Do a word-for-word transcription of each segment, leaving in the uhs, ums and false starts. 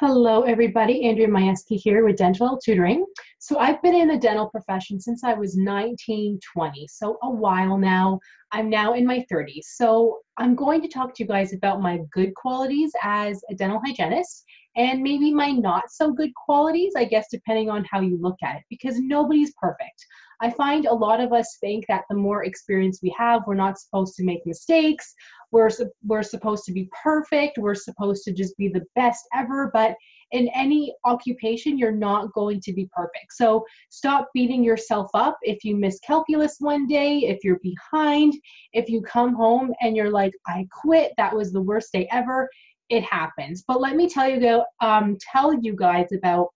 Hello everybody, Andrea Majewski here with Dental Tutoring. So I've been in the dental profession since I was nineteen, twenty, so a while now. I'm now in my thirties. So I'm going to talk to you guys about my good qualities as a dental hygienist and maybe my not so good qualities, I guess, depending on how you look at it, because nobody's perfect. I find a lot of us think that the more experience we have, we're not supposed to make mistakes. We're, we're supposed to be perfect. We're supposed to just be the best ever. But in any occupation, you're not going to be perfect. So stop beating yourself up if you miss calculus one day, if you're behind, if you come home and you're like, I quit, that was the worst day ever. It happens. But let me tell you, go, um, tell you guys about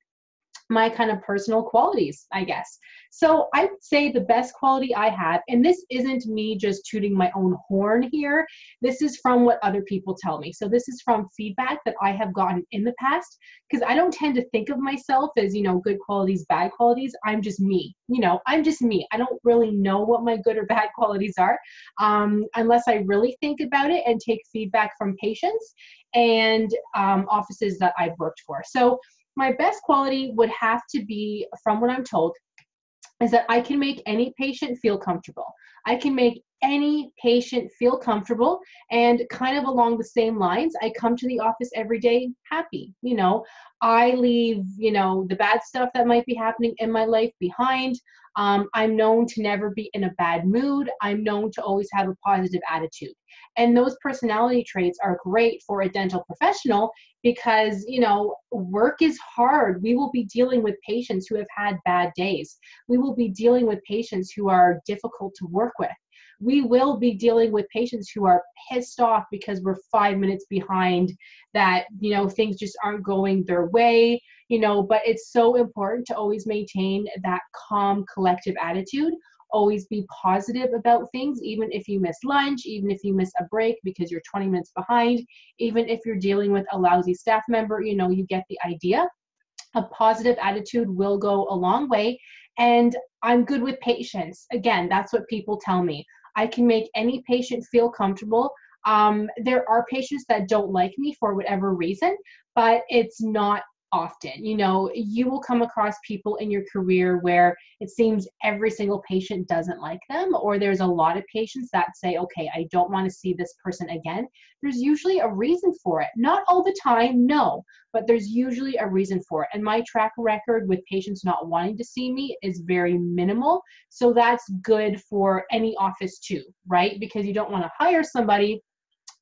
my kind of personal qualities, I guess. So I would say the best quality I have, and this isn't me just tooting my own horn here, this is from what other people tell me. So this is from feedback that I have gotten in the past, because I don't tend to think of myself as, you know, good qualities, bad qualities. I'm just me, you know, I'm just me. I don't really know what my good or bad qualities are, um, unless I really think about it and take feedback from patients and um, offices that I've worked for. So my best quality would have to be, from what I'm told, is that I can make any patient feel comfortable. I can make any patient feel comfortable, and kind of along the same lines, I come to the office every day happy. You know, I leave, you know, the bad stuff that might be happening in my life behind. Um, I'm known to never be in a bad mood. I'm known to always have a positive attitude. And those personality traits are great for a dental professional because, you know, work is hard. We will be dealing with patients who have had bad days. We will be dealing with patients who are difficult to work with. We will be dealing with patients who are pissed off because we're five minutes behind, that, you know, things just aren't going their way, you know, but it's so important to always maintain that calm, collective attitude. Always be positive about things, even if you miss lunch, even if you miss a break because you're twenty minutes behind, even if you're dealing with a lousy staff member, you know, you get the idea. A positive attitude will go a long way. And I'm good with patients. Again, that's what people tell me. I can make any patient feel comfortable. Um, there are patients that don't like me for whatever reason, but it's not often. You know, you will come across people in your career where it seems every single patient doesn't like them, or there's a lot of patients that say, okay, I don't want to see this person again. There's usually a reason for it. Not all the time, no, but there's usually a reason for it. And my track record with patients not wanting to see me is very minimal. So that's good for any office too, right? Because you don't want to hire somebody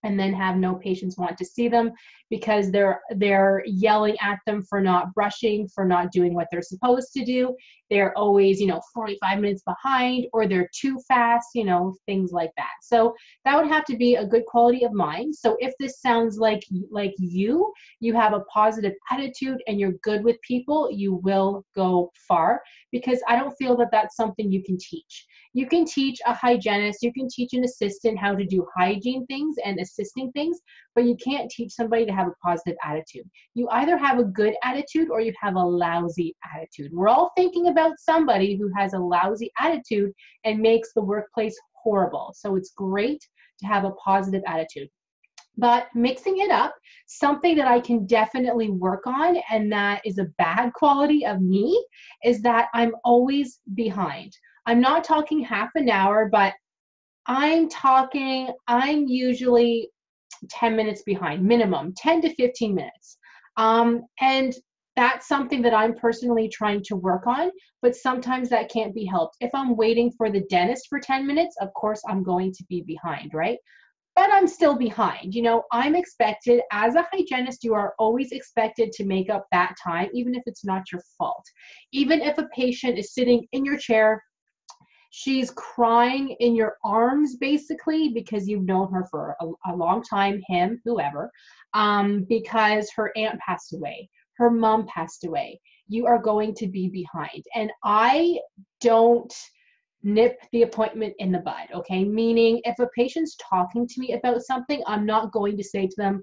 and then have no patients want to see them because they're they're yelling at them for not brushing, for not doing what they're supposed to do. They're always, you know, forty-five minutes behind, or they're too fast, you know, things like that. So that would have to be a good quality of mine. So if this sounds like like you, you have a positive attitude and you're good with people, you will go far, because I don't feel that that's something you can teach. You can teach a hygienist, you can teach an assistant how to do hygiene things and assisting things, but you can't teach somebody to have a positive attitude. You either have a good attitude or you have a lousy attitude. We're all thinking about somebody who has a lousy attitude and makes the workplace horrible. So it's great to have a positive attitude. But mixing it up, something that I can definitely work on, and that is a bad quality of me, is that I'm always behind. I'm not talking half an hour, but I'm talking, I'm usually ten minutes behind, minimum, ten to fifteen minutes. Um, and that's something that I'm personally trying to work on, but sometimes that can't be helped. If I'm waiting for the dentist for ten minutes, of course I'm going to be behind, right? But I'm still behind. You know, I'm expected, as a hygienist, you are always expected to make up that time, even if it's not your fault. Even if a patient is sitting in your chair, she's crying in your arms, basically, because you've known her for a, a long time, him, whoever, um, because her aunt passed away, her mom passed away. You are going to be behind. And I don't nip the appointment in the bud, okay? Meaning, if a patient's talking to me about something, I'm not going to say to them,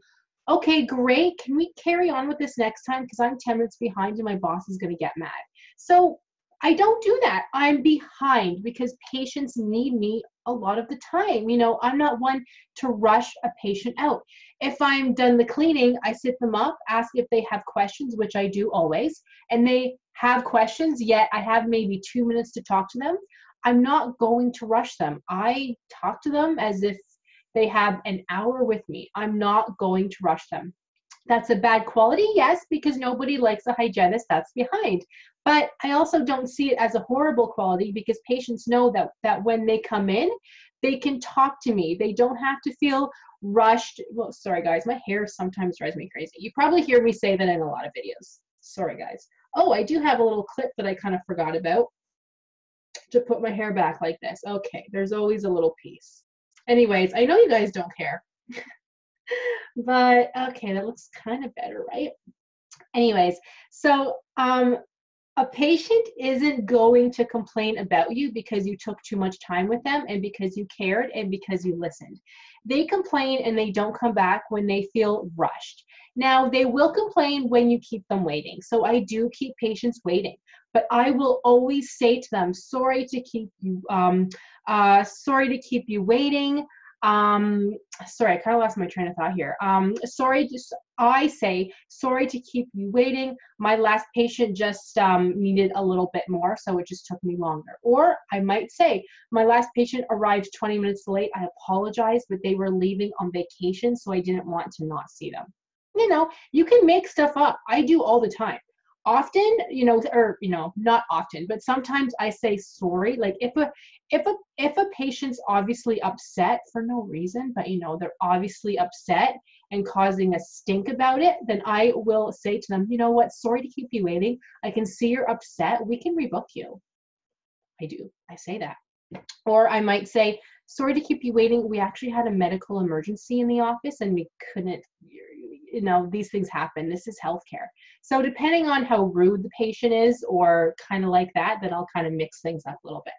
okay, great, can we carry on with this next time? Because I'm ten minutes behind and my boss is going to get mad. So I don't do that. I'm behind because patients need me a lot of the time. You know, I'm not one to rush a patient out. If I'm done the cleaning, I sit them up, ask if they have questions, which I do always, and they have questions, yet I have maybe two minutes to talk to them. I'm not going to rush them. I talk to them as if they have an hour with me. I'm not going to rush them. That's a bad quality, yes, because nobody likes a hygienist that's behind. But I also don't see it as a horrible quality because patients know that, that when they come in, they can talk to me. They don't have to feel rushed. Well, sorry guys, my hair sometimes drives me crazy. You probably hear me say that in a lot of videos. Sorry guys. Oh, I do have a little clip that I kind of forgot about to put my hair back like this. Okay, there's always a little piece. Anyways, I know you guys don't care. But okay, that looks kind of better, right? Anyways, so um, a patient isn't going to complain about you because you took too much time with them and because you cared and because you listened. They complain and they don't come back when they feel rushed. Now, they will complain when you keep them waiting. So I do keep patients waiting, but I will always say to them, sorry to keep you, um, uh, sorry to keep you waiting. Um, sorry, I kind of lost my train of thought here. Um, sorry, just, I say, sorry to keep you waiting. My last patient just um, needed a little bit more, so it just took me longer. Or I might say, my last patient arrived twenty minutes late. I apologize, but they were leaving on vacation, so I didn't want to not see them. You know, you can make stuff up. I do all the time. Often, you know, or, you know, not often, but sometimes I say sorry. Like if a, if a, if a patient's obviously upset for no reason, but you know, they're obviously upset and causing a stink about it, then I will say to them, you know what, sorry to keep you waiting. I can see you're upset. We can rebook you. I do. I say that. Or I might say, sorry to keep you waiting. We actually had a medical emergency in the office and we couldn't, you know, these things happen. This is healthcare. So depending on how rude the patient is or kind of like that, then I'll kind of mix things up a little bit.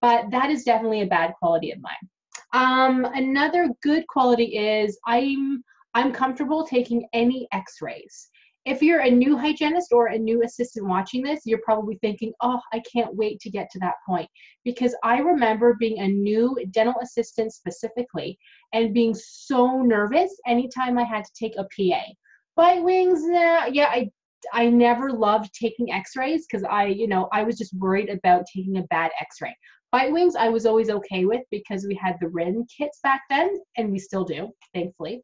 But that is definitely a bad quality of mine. Um, another good quality is I'm, I'm comfortable taking any x-rays. If you're a new hygienist or a new assistant watching this, you're probably thinking, oh, I can't wait to get to that point. Because I remember being a new dental assistant specifically and being so nervous anytime I had to take a P A. Bite wings, nah, yeah, I, I never loved taking x-rays because I, you know, I was just worried about taking a bad x-ray. Bite wings, I was always okay with because we had the R I N kits back then, and we still do, thankfully.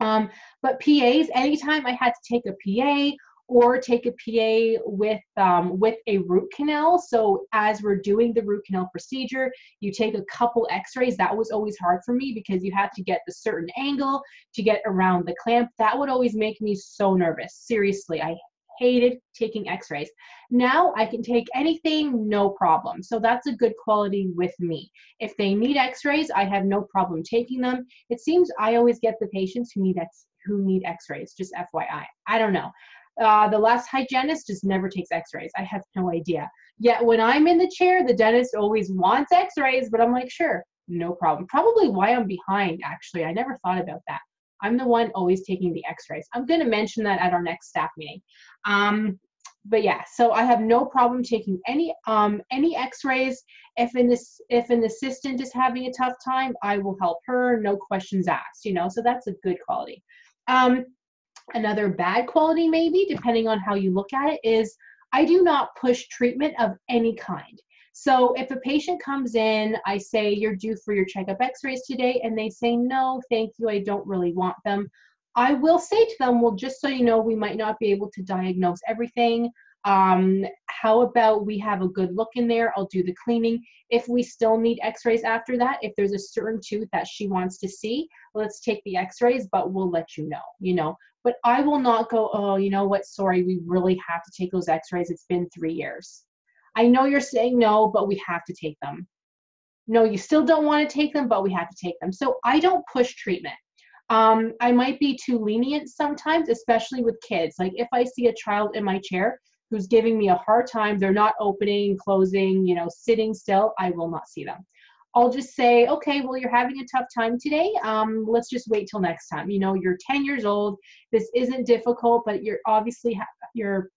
Um, but P As, anytime I had to take a P A or take a P A with, um, with a root canal. So as we're doing the root canal procedure, you take a couple x-rays. That was always hard for me because you had to get the certain angle to get around the clamp. That would always make me so nervous. Seriously, I hated taking x-rays. Now I can take anything, no problem. So that's a good quality with me. If they need x-rays, I have no problem taking them. It seems I always get the patients who need x who need x-rays, just F Y I. I don't know. Uh, the last hygienist just never takes x-rays. I have no idea. Yet when I'm in the chair, the dentist always wants x-rays, but I'm like, sure, no problem. Probably why I'm behind, actually. I never thought about that. I'm the one always taking the x-rays. I'm going to mention that at our next staff meeting. Um, but yeah, so I have no problem taking any um, any x-rays. If an, if an assistant is having a tough time, I will help her, no questions asked, you know, so that's a good quality. Um, another bad quality maybe, depending on how you look at it, is I do not push treatment of any kind. So if a patient comes in, I say, you're due for your checkup x-rays today, and they say, no, thank you, I don't really want them. I will say to them, well, just so you know, we might not be able to diagnose everything. Um, how about we have a good look in there? I'll do the cleaning. If we still need x-rays after that, if there's a certain tooth that she wants to see, let's take the x-rays, but we'll let you know, you know. But I will not go, oh, you know what, sorry, we really have to take those x-rays. It's been three years. I know you're saying no, but we have to take them. No, you still don't want to take them, but we have to take them. So I don't push treatment. Um, I might be too lenient sometimes, especially with kids. Like if I see a child in my chair who's giving me a hard time, they're not opening, closing, you know, sitting still, I will not see them. I'll just say, okay, well, you're having a tough time today. Um, let's just wait till next time. You know, you're ten years old. This isn't difficult, but you're obviously, ha you're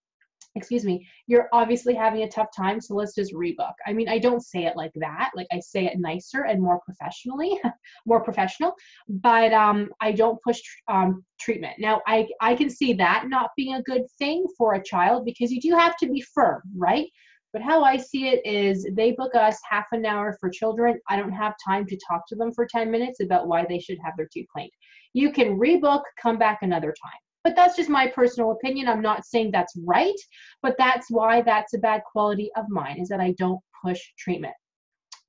excuse me, you're obviously having a tough time, so let's just rebook. I mean, I don't say it like that. Like, I say it nicer and more professionally, more professional, but um, I don't push um, treatment. Now, I, I can see that not being a good thing for a child, because you do have to be firm, right? But how I see it is, they book us half an hour for children. I don't have time to talk to them for ten minutes about why they should have their teeth cleaned. You can rebook, come back another time. But that's just my personal opinion. I'm not saying that's right, but that's why that's a bad quality of mine, is that I don't push treatment.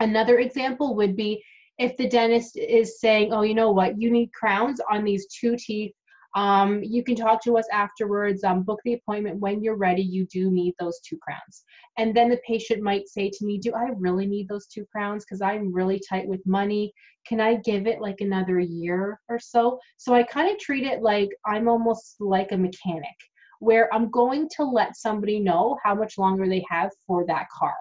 Another example would be if the dentist is saying, oh, you know what, you need crowns on these two teeth. Um, you can talk to us afterwards, um, book the appointment when you're ready, you do need those two crowns. And then the patient might say to me, do I really need those two crowns? Because I'm really tight with money. Can I give it like another year or so? So I kind of treat it like I'm almost like a mechanic, where I'm going to let somebody know how much longer they have for that car.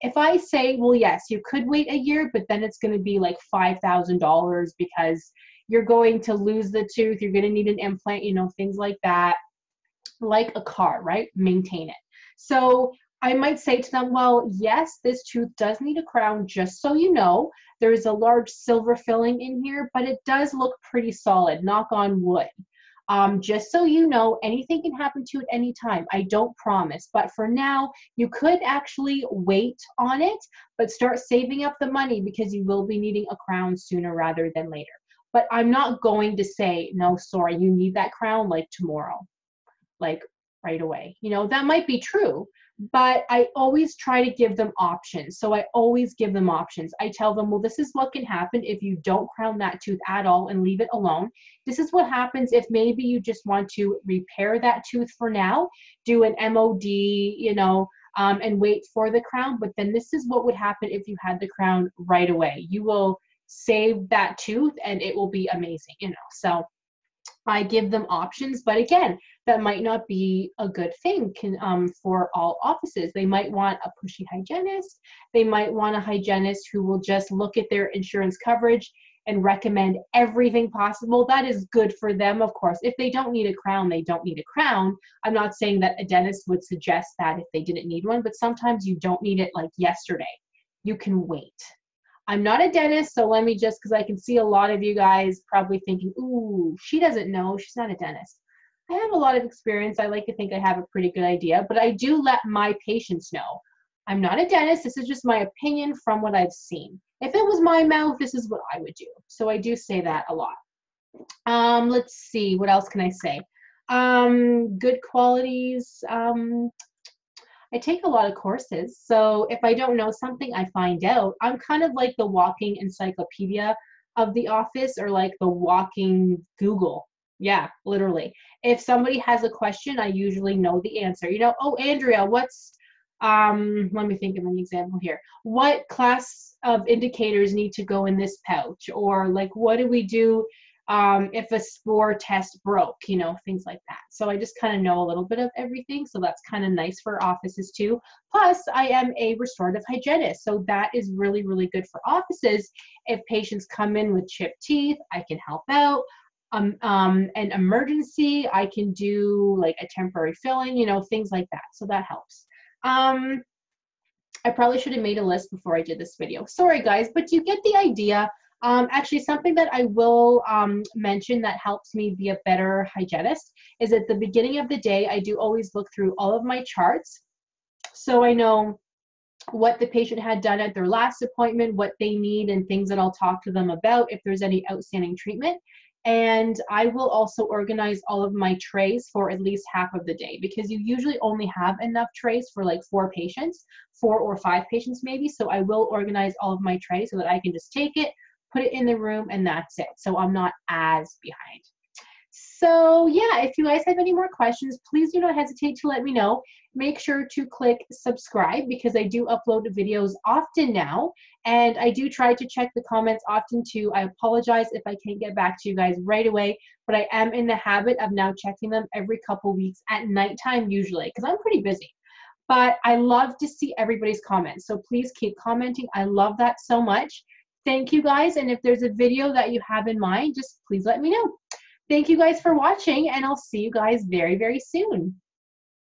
If I say, well, yes, you could wait a year, but then it's going to be like five thousand dollars because you're going to lose the tooth, you're going to need an implant, you know, things like that, like a car, right? Maintain it. So I might say to them, well, yes, this tooth does need a crown, just so you know. There is a large silver filling in here, but it does look pretty solid, knock on wood. Um, just so you know, anything can happen to it anytime. I don't promise, but for now, you could actually wait on it, but start saving up the money because you will be needing a crown sooner rather than later. But I'm not going to say, no, sorry, you need that crown like tomorrow, like right away. You know, that might be true, but I always try to give them options. So I always give them options. I tell them, well, this is what can happen if you don't crown that tooth at all and leave it alone. This is what happens if maybe you just want to repair that tooth for now, do an M O D, you know, um, and wait for the crown. But then this is what would happen if you had the crown right away. You will save that tooth and it will be amazing, you know. So I give them options, but again, that might not be a good thing can, um, for all offices. They might want a pushy hygienist. They might want a hygienist who will just look at their insurance coverage and recommend everything possible. That is good for them, of course. If they don't need a crown, they don't need a crown. I'm not saying that a dentist would suggest that if they didn't need one, but sometimes you don't need it like yesterday. You can wait. I'm not a dentist, so let me just, because I can see a lot of you guys probably thinking, ooh, she doesn't know, she's not a dentist. I have a lot of experience. I like to think I have a pretty good idea, but I do let my patients know. I'm not a dentist, this is just my opinion from what I've seen. If it was my mouth, this is what I would do. So I do say that a lot. Um, let's see, what else can I say? Um, good qualities. Um, I take a lot of courses, so if I don't know something, I find out. I'm kind of like the walking encyclopedia of the office, or like the walking Google. Yeah, literally. If somebody has a question, I usually know the answer. You know, oh, Andrea, what's, um, let me think of an example here. What class of indicators need to go in this pouch? Or like, what do we do um, if a spore test broke, you know, things like that. So I just kind of know a little bit of everything. So that's kind of nice for offices too. Plus I am a restorative hygienist. So that is really, really good for offices. If patients come in with chipped teeth, I can help out. Um, um, an emergency, I can do like a temporary filling, you know, things like that. So that helps. Um, I probably should have made a list before I did this video. Sorry guys, but you get the idea. Um, actually, something that I will um, mention that helps me be a better hygienist is at the beginning of the day, I do always look through all of my charts. So I know what the patient had done at their last appointment, what they need, and things that I'll talk to them about if there's any outstanding treatment. And I will also organize all of my trays for at least half of the day, because you usually only have enough trays for like four patients, four or five patients maybe. So I will organize all of my trays so that I can just take it, put it in the room, and that's it. So I'm not as behind. So yeah, if you guys have any more questions, please do not hesitate to let me know. Make sure to click subscribe because I do upload videos often now, and I do try to check the comments often too. I apologize if I can't get back to you guys right away, but I am in the habit of now checking them every couple weeks at nighttime usually, because I'm pretty busy. But I love to see everybody's comments, so please keep commenting. I love that so much. Thank you guys, and if there's a video that you have in mind, just please let me know. Thank you guys for watching, and I'll see you guys very, very soon.